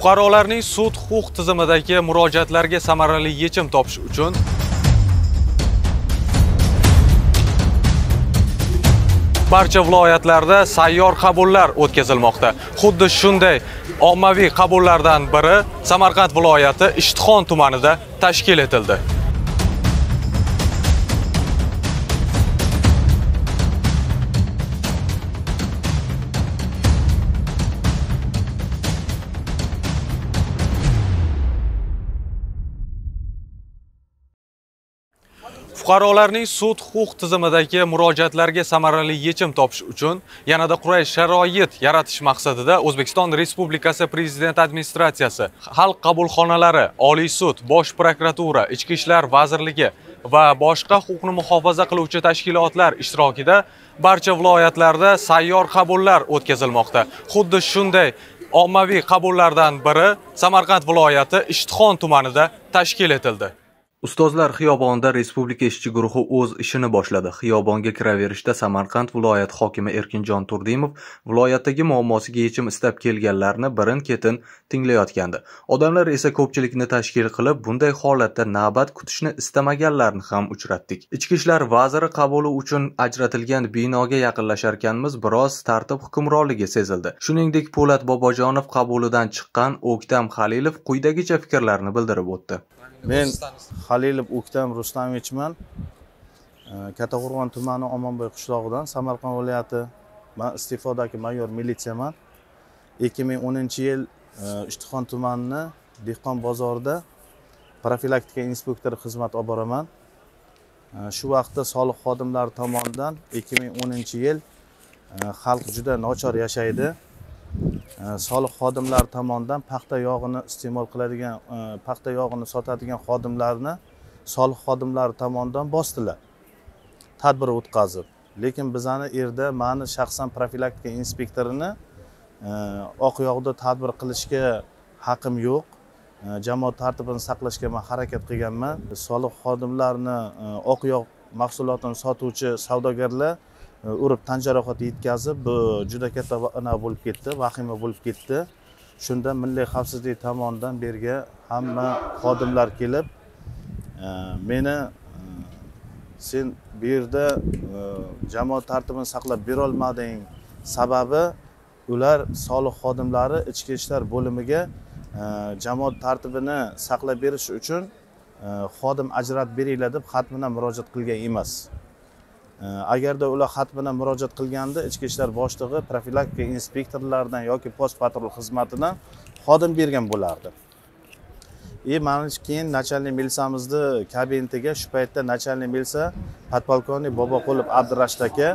fuqarolarning sud huquq tizimidagi murojaatlarga samarali yechim topish uchun barcha viloyatlarda sayyor qabullar o'tkazilmoqda. Xuddi shunday ommaviy qabullardan biri Samarqand viloyati Ishtixon tumanida tashkil etildi. Fuqarolarning sud huquq tizimidagi murojaatlarga samarali yechim topish uchun yanada qulay sharoit yaratish maqsadida O'zbekiston Respublikasi Prezident Administratsiyasi, Xalq qabulxonalari, Oliy sud, Bosh prokuratura, Ichki ishlar vazirligi va boshqa huquqni muhofaza qiluvchi tashkilotlar ishtirokida barcha viloyatlarda sayyor qabullar o'tkazilmoqda. Xuddi shunday ommaviy qabullardan biri Samarqand viloyati Ishtixon tumanida tashkil etildi. Ustozlar xiyobonida Respublika ishchi guruhi o'z ishini boshladi. Xiyobonga kiraverishda Samarqand viloyat hokimi Erkinjon Turdimov viloyatdagi muammosiga yechim istab kelganlarni birin-ketin tinglayotgandi. Odamlar esa ko'pchilikni tashkil qilib, bunday holatda navbat kutishni istamaganlarni ham uchratdik. Ichki ishlar vaziri qabuli uchun ajratilgan binoga yaqinlasharkanmiz, biroz tartib hukmronligi sezildi. Shuningdek, Polat Bobojonov qabulidan chiqqan O'ktam Xalilov quyidagicha fikrlarini bildirib o'tdi. Men Xalilov O'ktam Rustamovichman. Kattaqo'rg'on tumani Omonboy qishlog'idan Samarqand viloyati. Men iste'fodagi mayor militsiyaman. 2010-yil Ishtixon tumanining dehqon bozorida profilaktika inspektori xizmat olib boraman. Shu vaqtda soliq xodimlari tomonidan 2010-yil xalq juda nochor yashaydi. Soliq xodimlari tomonidan paxta yog'ini iste'mol qiladigan, paxta yog'ini sotadigan xodimlarni soliq xodimlari tomonidan bosdilar. Tadbir o'tkazib, lekin bizani erda meni shaxsan profilaktika inspektorini oq yog'da tadbir qilishga haqqim yo'q. Jamoat tartibini saqlashga men harakat qilganman. Soliq xodimlarini oq yog' mahsulotini sotuvchi savdogarlar urib tan jarohati yetkazib, bu juda katta ana bo'lib ketdi, vahima bo'lib ketdi. Shunda milliy xavfsizlik tomonidan berga hamma xodimlar kelib, meni sen bu yerda jamoat tartibini saqlab bera olmading, sababi ular soliq xodimlari ichki ishlar bo'limiga jamoat tartibini saqlab berish uchun xodim ajratib beringlar deb xat bilan murojaat qilgan emas. Agarda ular xat bilan murojaat qilganda, ichki ishlar boshlig'i profilaktika inspektorlaridan yoki post patrul xizmatidan xodim bergan bo'lardi. Mana keyin nachalnik militsamizni kabinetiga shu paytda nachalnik milisa podpolkovnik Boboqulov Abdurashid aka,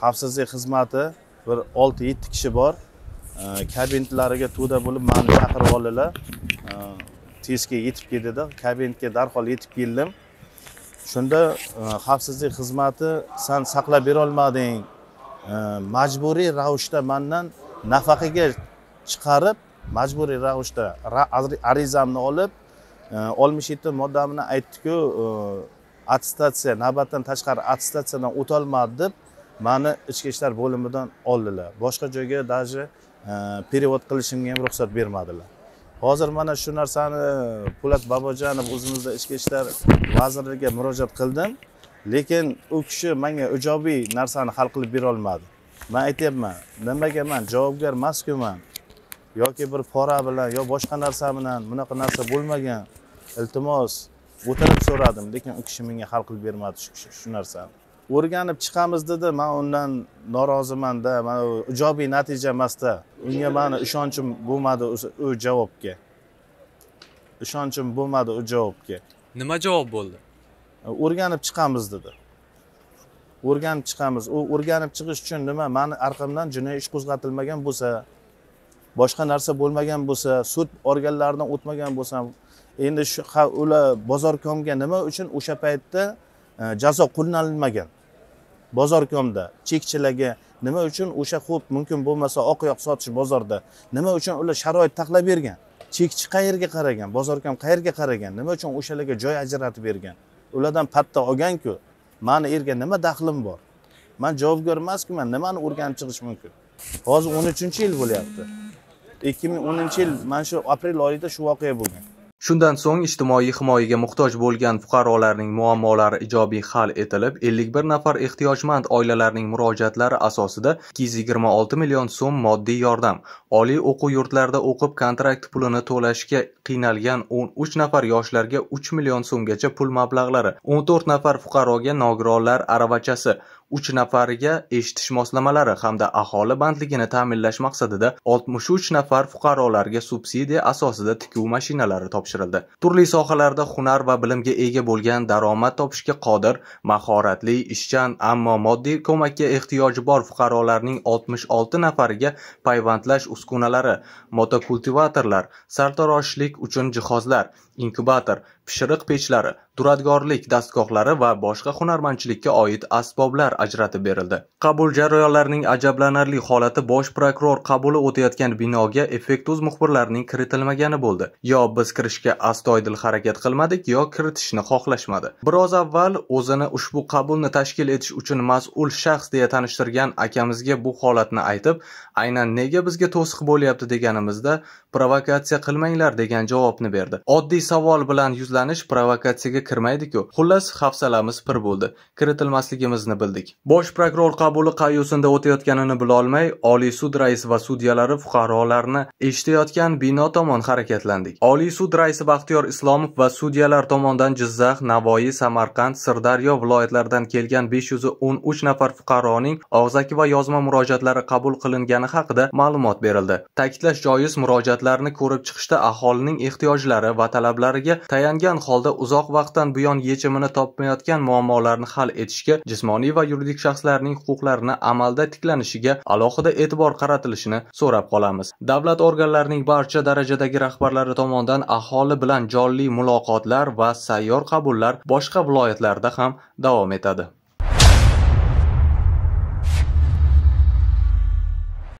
xavfsizlik xizmati bir 6-7 kishi bor, kabinetlariga to'da bo'lib meni chaqirib oldilar. Tezga yetib keldi-da, kabinetga darhol yetib keldim. Shunda xavfsizlik xizmati san saqlab bera olmading, majburiy ravishda mendan nafaqaga chiqarib, majburiy ravishda arizamni olib, 67 moddamni aytdi-ku, attestatsiya, navbatdan tashqari attestatsiyadan o'ta olmadi deb meni ichki ishlar bo'limidan oldilar. Boshqa joyga даже перевод qilishimga ham ruxsat bermadilar. Hozir mana shu narsani Po'lat Bobojonov o'zimizda ichki ishlar vaziriga murojaat qildim, lekin u kishi menga ijobiy narsani hal qilib bera olmadi. Men aytayapman, nimaga men javobgar emasman yoki bir pora bilan yo boshqa narsa bilan bunaqa narsa bo'lmagan. Iltimos, o'tirib so'radim, lekin u kishi menga hal qilib bermadi shu narsani. O'rganib chiqamiz dedi, men undan norozimanda, men ijobiy natija emasda. Unga meni ishonchim bo'lmadi u javobga. Nima javob bo'ldi? O'rganib chiqamiz dedi. O'rganib chiqamiz. U o'rganib chiqish uchun nima? Meni orqamdan jinoiy ish qo'zg'atilmagan bo'lsa, boshqa narsa bo'lmagan bo'lsa, sud organlaridan o'tmagan bo'lsam, endi shu ular bozorkomga nima uchun o'sha paytda jazo qo'llanilmagan? Bozorkomda chekchilarga nima uchun o'sha xo'p mumkin bo'lmasa oq yoq sotish bozorda nima uchun ular sharoit taqlab bergan? Chekchi qayerga qaragan? Bozorkom qayerga qaragan? Nima uchun o'shalarga joy ajratib bergan? Ulardan patta olgan-ku. Meni erga nima daxlim bor? Men javobgar emasman, nimani o'rganib chiqish mumkin? Hozir 13-yil bo'lyapti. 2010-yil mana shu aprel oyida shu voqea bo'lgan. Shundan so'ng ijtimoiy himoyaga muhtoj bo'lgan fuqarolarning muammolari ijobiy hal etilib, 51 nafar ehtiyojmand oilalarning murojaatlari asosida 226 million so'm moddiy yordam, oliy o'quv yurtlarida o'qib kontrakt pulini to'lashga qiynalgan 13 nafar yoshlarga 3 million so'mgacha pul mablag'lari, 14 nafar fuqaroga nogironlar aravachasi, 3 nafariga eshitish moslamalari hamda aholi bandligini ta'minlash maqsadida 63 nafar fuqarolarga subsidiya asosida tikuv mashinalari topshirildi. Turli sohalarda hunar va bilimga ega bo'lgan, daromad topishga qodir, mahoratli, ishchan, ammo moddiy ko'makka ehtiyoji bor fuqarolarning 66 nafariga payvandlash uskunalari, motokultivatorlar, sartaroshlik uchun jihozlar, inkubator, pishiriq pechlari, duradgorlik dastgohlari va boshqa hunarmandchilikka oid asboblar ajratib berildi. Qabul jarayonlarining ajablanarli holati bosh prokuror qabuli o'tayotgan binoga effektoz muxbirlarining kiritilmagani bo'ldi. Yo biz kirishga astoydil harakat qilmadik, yo kiritishni xohlashmadi. Biroz avval o'zini ushbu qabulni tashkil etish uchun mas'ul shaxs deya tanishtirgan akamizga bu holatni aytib, aynan nega bizga to'siq bo'lyapti deganimizda provokatsiya qilmanglar degan javobni berdi. Oddiy savol bilan yuzlanish provokatsiyaga kirmaydi-ku. Xullas, hafsalamiz pir bo'ldi. Kiritilmasligimizni bildik. Bosh prokuror qabuli qayusinda o'tayotganini bila olmay, Oliy sud raisi va sudyalari fuqarolarni eshitayotgan bino tomon harakatlandik. Oliy sud raisi Baxtiyor Islomov va sudyalar tomonidan Jizzax, Navoiy, Samarqand, Sirdaryo viloyatlaridan kelgan 513 nafar fuqaroning og'zaki va yozma murojaatlari qabul qilingani haqida ma'lumot berildi. Ta'kidlash joiz, murojaatlarni ko'rib chiqishda aholining ehtiyojlari va talablariga tayangan holda uzoq vaqtdan buyon yechimini topmayotgan muammolarni hal etishga, jismoniy va yuridik shaxslarning huquqlarini amalda tiklanishiga alohida e'tibor qaratilishini so'rab qolamiz. Davlat organlarining barcha darajadagi rahbarlari tomonidan aholi bilan jonli muloqotlar va sayyor qabullar boshqa viloyatlarda ham davom etadi.